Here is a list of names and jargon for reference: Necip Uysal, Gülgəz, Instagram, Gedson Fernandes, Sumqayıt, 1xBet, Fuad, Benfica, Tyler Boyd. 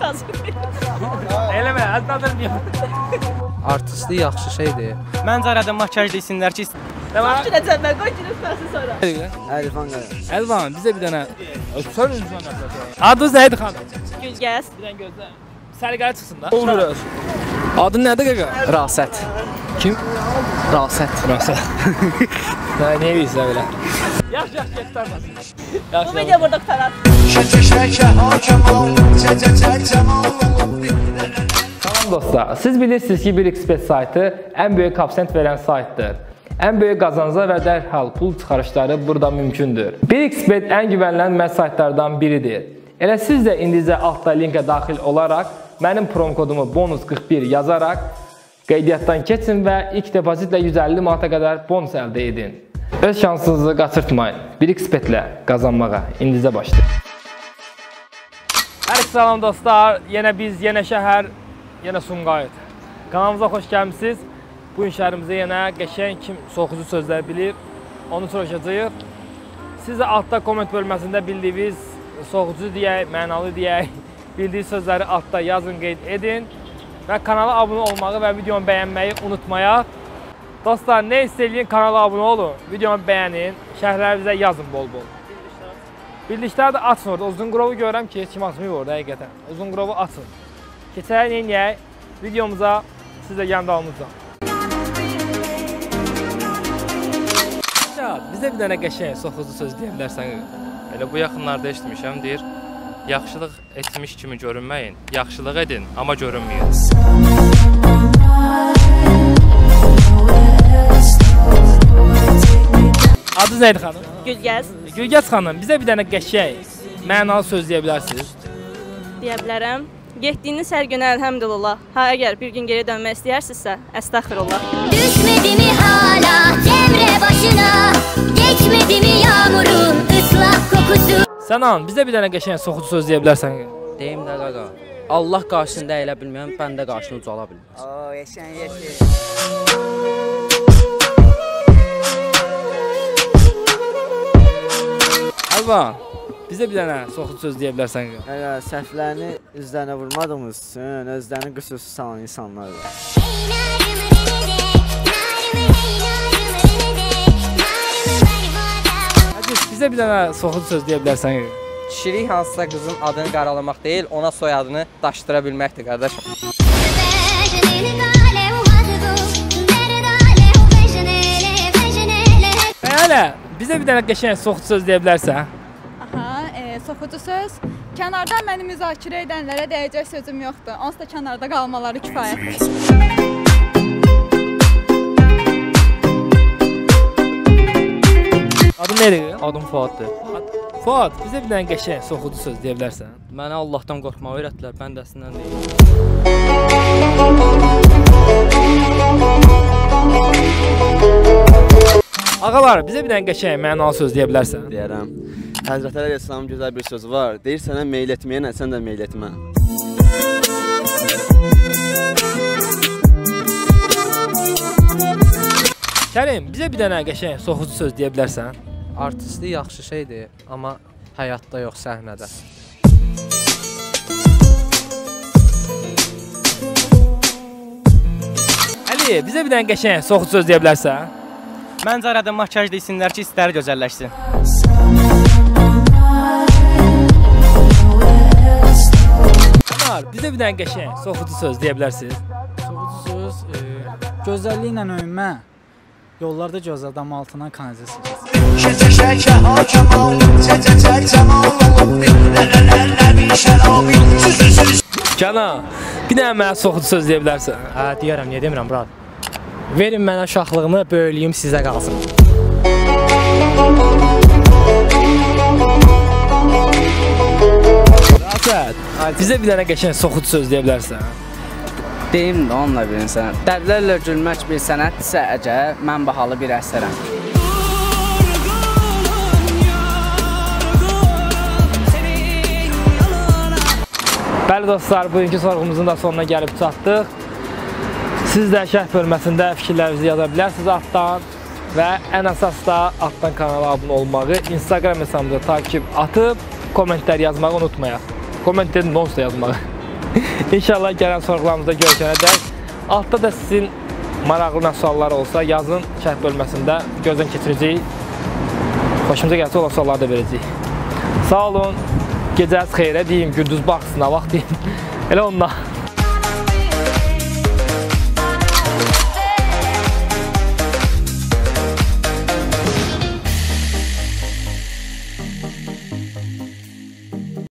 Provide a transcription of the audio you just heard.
lazım. Eleme, adladır mıyım? Artistlik yaxşı şeydir. Məncə aradan makyaj desinlər ki, Saç gələcəm mən, qoy gülüsməsin sonra. Əlifan qara. Əlifan, bizə bir dənə. Sən üzvən nəfəsə. Adınız nə idi xanım? Gülgəz. Bir dənə gözləm. Səliqəli çıxsın da. Olur olsun. Adın nədir qaqa? Rasət. Kim? Rasət. Rasət. Nəyə bilsə belə? Yaxşı, yaxşı, göstərməsin. Bu video burada qutarar. Tamam dostlar, siz bilirsiniz ki 1xBet saytı ən böyük kapsent verən saytdır. Ən böyük qazanca və dərhal pul çıxarışları burada mümkündür. 1xBet ən güvənilən saytlardan biridir. Elə siz də indicə altda linkə daxil olaraq mənim prom kodumu bonus41 yazaraq qeydiyyatdan keçin və ilk depozitlə 150 manata qədər bonus əldə edin. Öz şansınızı qaçırtmayın. 1xBet-lə qazanmağa indicə başlayın. Hər iki salam dostlar, yenə biz, yenə şəhər, yenə Sumqayıt. Kanalımıza xoş gəlmişsiniz. Bugün şəhərimizə yenə qəşəng kim soxucu sözlər bilir, onu soruşacağıq. Siz də altda komment bölməsində bildiyiniz soxucu deyək, mənalı deyək, bildiyi sözləri altda yazın, qeyd edin. Və kanala abunə olmağı və videonu bəyənməyi unutmayaq. Dostlar, nə istəyin kanala abunə olun, videonu bəyənin, şərhlərinizə yazın bol-bol. Bildiklər də açın orada, uzun qrovu görürəm ki, heç kim açmıyor orada həqiqətən. Uzun qrovu açın. Keçərək neyinləyək, videomuza siz də yanında olunacaq. Bizdə bir dənə qəşəng, soxucu söz deyə bilərsən. Elə bu yaxınlarda eşitmişəm, deyir, yaxşılıq etmiş kimi görünməyin, yaxşılıq edin, amma görünməyin. Adınız nəydi xanım? Gülgəz. Gülgəz xanım, bizə bir dənə qəşəng, mənalı söz deyə bilərsiniz. Deyə bilərəm. Getdiyiniz hər günə əlhəmdülillah. Ha, əgər bir gün geri dönmək istəyərsinizsə, əstəğfirullah. Düşmədimi hala cəmrə başına, geçmədimi yağmurun ıslaq kokusu. Sən an, bizdə bir dənə qəşəng soxucu söz deyə bilərsən. Deyim də qaqa, Allah qarşısında elə bilməyəm, bəndə qarşını ucala bilməz. O, yaşan, yaşan. Əlvan. Bizə bir dənə soxucu söz deyə bilərsən ki? Hələ, səhvlərini üzlərinə vurmadığımız üçün özlərini qüsursuz salan insanlar var. Hədis, bizə bir dənə soxucu söz deyə bilərsən ki? Kişilik hansısa qızın adını qaralamaq deyil, ona soyadını daşdıra bilməkdir, qardaşım. Hələ, bizə bir dənə qəşəng soxucu söz deyə bilərsən? Soxucu söz, kənardan məni müzakirə edənlərə deyəcək sözüm yoxdur. Onsuz da kənarda qalmaları kifayətdir. Adın nədir? Adım Fuaddır. Fuad, bizə bir dənə qəşəng soxucu söz deyə bilərsən? Mənə Allahdan qorxmağı öyrətdilər, mən də əslində deyim. Ağalar, bizə bir dənə qəşəng mənalı söz deyə bilərsən? Deyərəm. Həzrət Əleyhisselamın gözəl bir sözü var, deyir sənə meyl etməyənə, sən də meyl etmə. Kərim, bizə bir dənə qəşəng soxucu söz deyə bilərsən? Artistlik yaxşı şeydir, amma həyatda yox, səhnədə. Əli, bizə bir dənə qəşəng soxucu söz deyə bilərsən? Məncə aradan makyaj desinlər ki, istəri gözəlləşsin. Bizə bir dənə qəşəng soxucu söz deyə bilərsiniz? Soxucu söz, gözəlliklə öyünmə, yollarda göz adam altına kanizə sürəcək. Cana, bir dənə mənə soxucu söz deyə bilərsən? Hə, deyərəm, niyə demirəm, brad? Verin mənə uşaqlığımı, böyüklüyüm sizə qalsın. Bizə bir dənə qəşəng soxucu söz deyə bilərsən? Deyim də onunla birin sənət. Dərdlərlə gülmək bir sənətdirsə əgər, mən bahalı bir əsərəm. Bəli dostlar, bugünkü sorğumuzun da sonuna gəlib çatdıq. Siz də şərh bölməsində fikirlərinizi yaza bilərsiniz altdan və ən əsas da altdan kanala abunə olmağı, Instagram hesabımıza takib atıb, komentlər yazmağı unutmayaq. Komment edin, nonsta yazmağı. İnşallah gələn sorğularımızda görüşənə dək. Altda da sizin maraqlı suallar olsa yazın, şərh bölməsində gözdən keçirəcəyik. Xoşumuza gəlsə olan sualları da verəcəyik. Sağ olun, gecəniz xeyrə deyim, gündüz baxsın, nə vaxt deyim. Elə onunla.